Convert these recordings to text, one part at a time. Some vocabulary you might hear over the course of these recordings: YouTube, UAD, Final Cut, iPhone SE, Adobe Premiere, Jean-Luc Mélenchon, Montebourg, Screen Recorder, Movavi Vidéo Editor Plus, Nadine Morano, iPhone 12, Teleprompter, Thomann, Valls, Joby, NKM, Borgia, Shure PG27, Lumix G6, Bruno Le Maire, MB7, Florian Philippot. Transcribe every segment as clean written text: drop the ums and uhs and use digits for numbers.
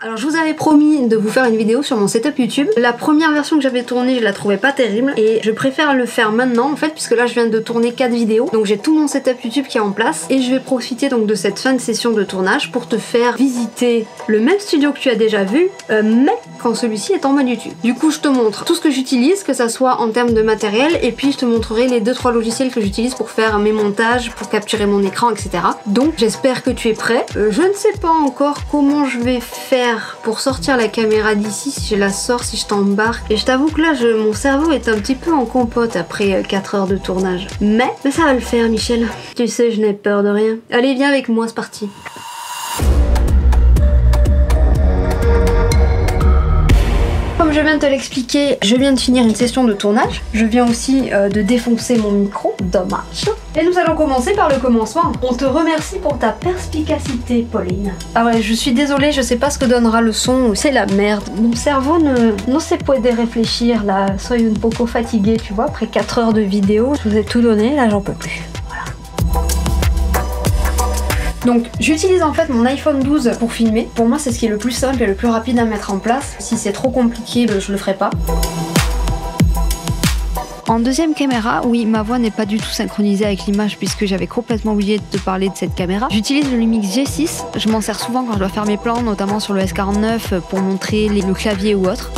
Alors je vous avais promis de vous faire une vidéo sur mon setup YouTube. La première version que j'avais tournée, je la trouvais pas terrible et je préfère le faire maintenant en fait, puisque là je viens de tourner 4 vidéos. Donc j'ai tout mon setup YouTube qui est en place et je vais profiter donc de cette fin de session de tournage pour te faire visiter le même studio que tu as déjà vu, mais quand celui-ci est en mode YouTube. Du coup je te montre tout ce que j'utilise, que ça soit en termes de matériel, et puis je te montrerai les 2-3 logiciels que j'utilise pour faire mes montages, pour capturer mon écran, etc. Donc j'espère que tu es prêt. Je ne sais pas encore comment je vais faire pour sortir la caméra d'ici, si je la sors, si je t'embarque, et je t'avoue que là mon cerveau est un petit peu en compote après 4 heures de tournage, mais ça va le faire. Michel, tu sais, je n'ai peur de rien. Allez, viens avec moi, c'est parti. Comme je viens de te l'expliquer, je viens de finir une session de tournage, je viens aussi de défoncer mon micro, dommage. Et nous allons commencer par le commencement. On te remercie pour ta perspicacité, Pauline. Ah ouais, je suis désolée, je sais pas ce que donnera le son, c'est la merde. Mon cerveau ne sait pas de réfléchir, là, soy un poco fatiguée, tu vois, après 4 heures de vidéo, je vous ai tout donné, là j'en peux plus. Donc j'utilise en fait mon iPhone 12 pour filmer. Pour moi c'est ce qui est le plus simple et le plus rapide à mettre en place. Si c'est trop compliqué, je le ferai pas. En deuxième caméra, oui, ma voix n'est pas du tout synchronisée avec l'image puisque j'avais complètement oublié de te parler de cette caméra. J'utilise le Lumix G6, je m'en sers souvent quand je dois faire mes plans, notamment sur le S49 pour montrer le clavier ou autre.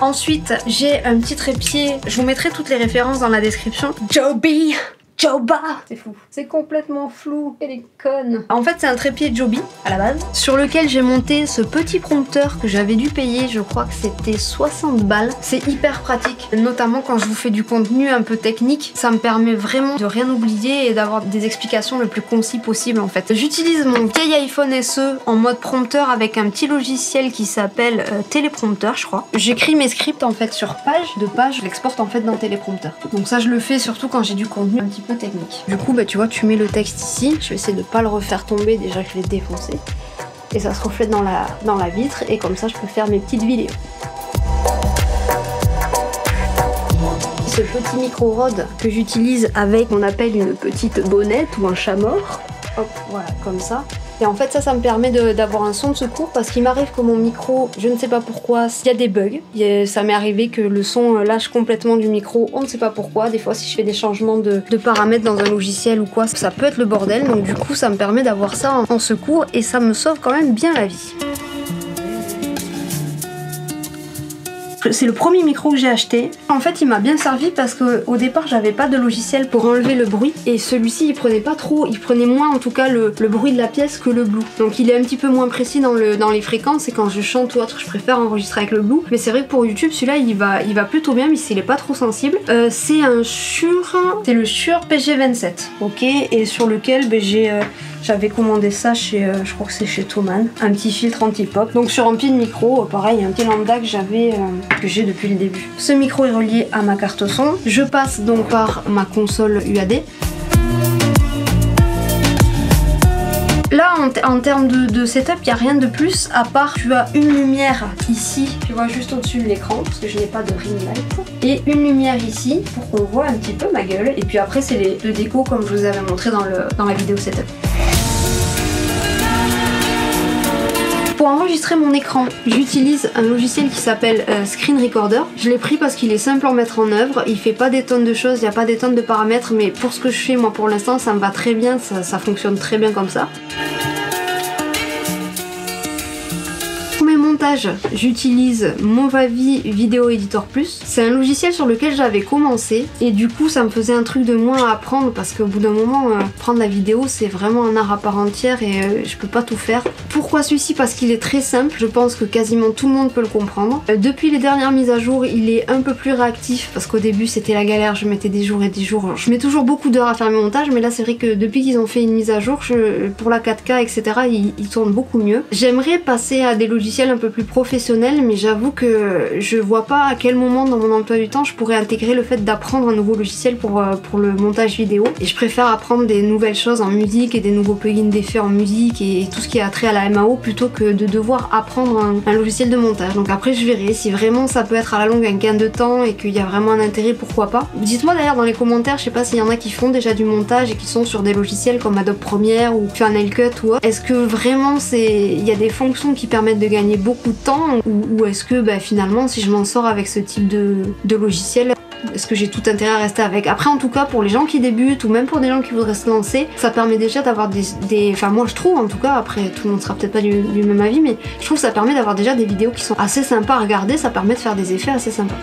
Ensuite, j'ai un petit trépied, je vous mettrai toutes les références dans la description. Joby! Joby, c'est fou, c'est complètement flou, elle est conne. En fait c'est un trépied Joby à la base, sur lequel j'ai monté ce petit prompteur que j'avais dû payer, je crois que c'était 60 balles. C'est hyper pratique, notamment quand je vous fais du contenu un peu technique, ça me permet vraiment de rien oublier et d'avoir des explications le plus concis possible en fait. J'utilise mon vieil iPhone SE en mode prompteur avec un petit logiciel qui s'appelle Teleprompter je crois. J'écris mes scripts en fait sur page, de page, je l'exporte en fait dans Teleprompter. Donc ça je le fais surtout quand j'ai du contenu un petit peu technique. Du coup, bah, tu vois, tu mets le texte ici. Je vais essayer de pas le refaire tomber, déjà que je l'ai défoncé. Et ça se reflète dans la vitre et comme ça, je peux faire mes petites vidéos. Ce petit micro-rod que j'utilise avec, on appelle une petite bonnette ou un chat-mort. Hop, voilà, comme ça. Et en fait ça me permet d'avoir un son de secours parce qu'il m'arrive que mon micro, je ne sais pas pourquoi, il y a des bugs. Ça m'est arrivé que le son lâche complètement du micro, on ne sait pas pourquoi. Des fois si je fais des changements de paramètres dans un logiciel ou quoi, ça peut être le bordel. Donc du coup ça me permet d'avoir ça en secours et ça me sauve quand même bien la vie. C'est le premier micro que j'ai acheté. En fait il m'a bien servi parce que au départ j'avais pas de logiciel pour enlever le bruit et celui-ci il prenait pas trop, il prenait moins en tout cas le bruit de la pièce que le Blue. Donc il est un petit peu moins précis dans les fréquences et quand je chante ou autre je préfère enregistrer avec le Blue. Mais c'est vrai que pour YouTube celui-là il va plutôt bien mais il est pas trop sensible. C'est un Shure, c'est le Shure PG27, ok, et sur lequel j'avais commandé ça chez, je crois que c'est chez Thomann, un petit filtre anti-pop. Donc sur un pied de micro, pareil, un petit lambda que j'ai depuis le début. Ce micro est relié à ma carte son. Je passe donc par ma console UAD. Là en termes de setup, il n'y a rien de plus à part tu as une lumière ici, tu vois juste au-dessus de l'écran parce que je n'ai pas de ring light, et une lumière ici pour qu'on voit un petit peu ma gueule. Et puis après c'est le déco comme je vous avais montré dans la vidéo setup. Pour enregistrer mon écran, j'utilise un logiciel qui s'appelle Screen Recorder. Je l'ai pris parce qu'il est simple à mettre en œuvre, il fait pas des tonnes de choses, il n'y a pas des tonnes de paramètres, mais pour ce que je fais moi pour l'instant ça me va très bien, ça fonctionne très bien comme ça. J'utilise Movavi Vidéo Editor Plus. C'est un logiciel sur lequel j'avais commencé et du coup ça me faisait un truc de moins à apprendre parce qu'au bout d'un moment prendre la vidéo c'est vraiment un art à part entière et je peux pas tout faire. Pourquoi celui-ci? Parce qu'il est très simple, je pense que quasiment tout le monde peut le comprendre. Depuis les dernières mises à jour il est un peu plus réactif parce qu'au début c'était la galère, je mettais des jours et des jours. Alors, je mets toujours beaucoup d'heures à faire mes montages mais là c'est vrai que depuis qu'ils ont fait une mise à jour pour la 4K etc il tourne beaucoup mieux. J'aimerais passer à des logiciels un peu peu plus professionnel, mais j'avoue que je vois pas à quel moment dans mon emploi du temps je pourrais intégrer le fait d'apprendre un nouveau logiciel pour le montage vidéo. Et je préfère apprendre des nouvelles choses en musique et des nouveaux plugins d'effets en musique et tout ce qui a trait à la MAO plutôt que de devoir apprendre un logiciel de montage. Donc après je verrai si vraiment ça peut être à la longue un gain de temps et qu'il y a vraiment un intérêt, pourquoi pas. Dites-moi d'ailleurs dans les commentaires, je sais pas s'il y en a qui font déjà du montage et qui sont sur des logiciels comme Adobe Premiere ou Final Cut ou autre. Est-ce que vraiment il y a des fonctions qui permettent de gagner beaucoup de temps ou est-ce que bah, finalement si je m'en sors avec ce type de logiciel, est-ce que j'ai tout intérêt à rester avec? Après en tout cas pour les gens qui débutent ou même pour des gens qui voudraient se lancer, ça permet déjà d'avoir des... Enfin moi je trouve en tout cas, après tout le monde sera peut-être pas du même avis, mais je trouve que ça permet d'avoir déjà des vidéos qui sont assez sympas à regarder, ça permet de faire des effets assez sympas.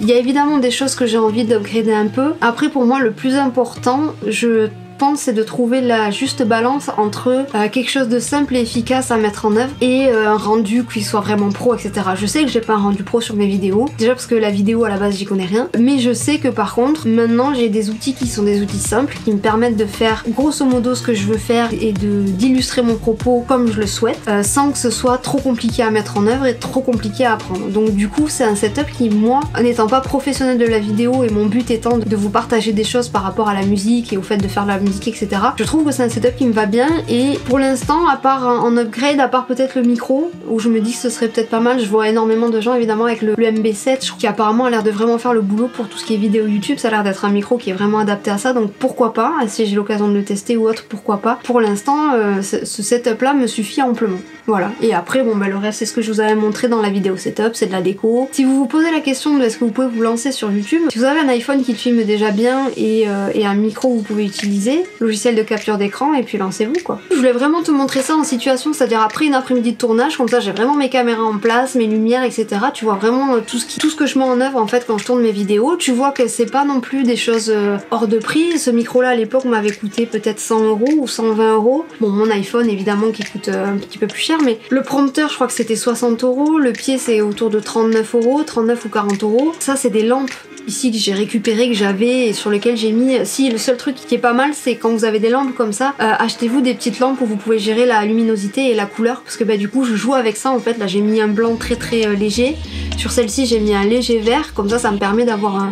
Il y a évidemment des choses que j'ai envie d'upgrader un peu. Après pour moi le plus important, je pense, c'est de trouver la juste balance entre quelque chose de simple et efficace à mettre en œuvre et un rendu qui soit vraiment pro, etc. Je sais que j'ai pas un rendu pro sur mes vidéos, déjà parce que la vidéo à la base j'y connais rien, mais je sais que par contre maintenant j'ai des outils qui sont des outils simples qui me permettent de faire grosso modo ce que je veux faire et d'illustrer mon propos comme je le souhaite sans que ce soit trop compliqué à mettre en œuvre et trop compliqué à apprendre. Donc du coup c'est un setup qui, moi, n'étant pas professionnelle de la vidéo et mon but étant de vous partager des choses par rapport à la musique et au fait de faire de la musique, etc. Je trouve que c'est un setup qui me va bien et pour l'instant, à part en upgrade, à part peut-être le micro, où je me dis que ce serait peut-être pas mal, je vois énormément de gens évidemment avec le MB7, je trouve, qui apparemment a l'air de vraiment faire le boulot pour tout ce qui est vidéo YouTube, ça a l'air d'être un micro qui est vraiment adapté à ça, donc pourquoi pas, si j'ai l'occasion de le tester ou autre, pourquoi pas. Pour l'instant, ce setup là me suffit amplement. Voilà, et après bon bah le reste c'est ce que je vous avais montré dans la vidéo setup, c'est de la déco. Si vous vous posez la question de est-ce que vous pouvez vous lancer sur YouTube, si vous avez un iPhone qui le filme déjà bien et un micro que vous pouvez utiliser, logiciel de capture d'écran et puis lancez-vous quoi. Je voulais vraiment te montrer ça en situation, c'est-à-dire après une après-midi de tournage, comme ça j'ai vraiment mes caméras en place, mes lumières, etc. Tu vois vraiment tout ce que je mets en œuvre en fait quand je tourne mes vidéos. Tu vois que c'est pas non plus des choses hors de prix. Ce micro là à l'époque m'avait coûté peut-être 100 € ou 120 €. Bon, mon iPhone évidemment qui coûte un petit peu plus cher, mais le prompteur je crois que c'était 60 €, le pied c'est autour de 39 €, 39 ou 40 €. Ça c'est des lampes ici que j'ai récupéré, que j'avais et sur lesquelles j'ai mis. Si, le seul truc qui est pas mal, c'est quand vous avez des lampes comme ça, achetez-vous des petites lampes où vous pouvez gérer la luminosité et la couleur, parce que bah du coup je joue avec ça en fait. Là j'ai mis un blanc très très léger, sur celle-ci j'ai mis un léger vert, comme ça ça me permet d'avoir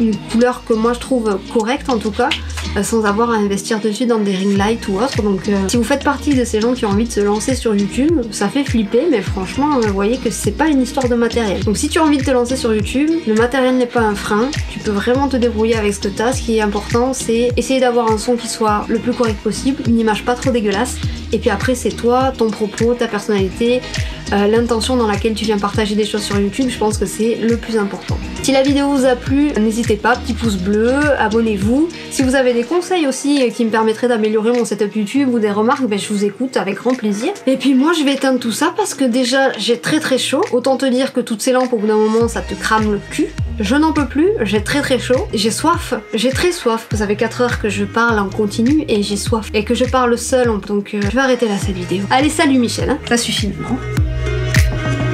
une couleur que moi je trouve correcte en tout cas, sans avoir à investir dessus dans des ring lights ou autre. Donc si vous faites partie de ces gens qui ont envie de se lancer sur YouTube, ça fait flipper, mais franchement vous voyez que c'est pas une histoire de matériel. Donc si tu as envie de te lancer sur YouTube, le matériel n'est pas un frein, tu peux vraiment te débrouiller avec ce que t'as. Ce qui est important c'est essayer d'avoir un son qui soit le plus correct possible, une image pas trop dégueulasse, et puis après c'est toi, ton propos, ta personnalité, l'intention dans laquelle tu viens partager des choses sur YouTube. Je pense que c'est le plus important. Si la vidéo vous a plu, n'hésitez pas, petit pouce bleu, abonnez-vous. Si vous avez des conseils aussi qui me permettraient d'améliorer mon setup YouTube ou des remarques, ben je vous écoute avec grand plaisir. Et puis moi je vais éteindre tout ça parce que déjà j'ai très très chaud. Autant te dire que toutes ces lampes au bout d'un moment ça te crame le cul. Je n'en peux plus, j'ai très très chaud, j'ai soif, j'ai très soif. Ça fait 4 heures que je parle en continu et j'ai soif. Et que je parle seule, donc je vais arrêter là cette vidéo. Allez, salut Michel, hein. Ça suffit maintenant.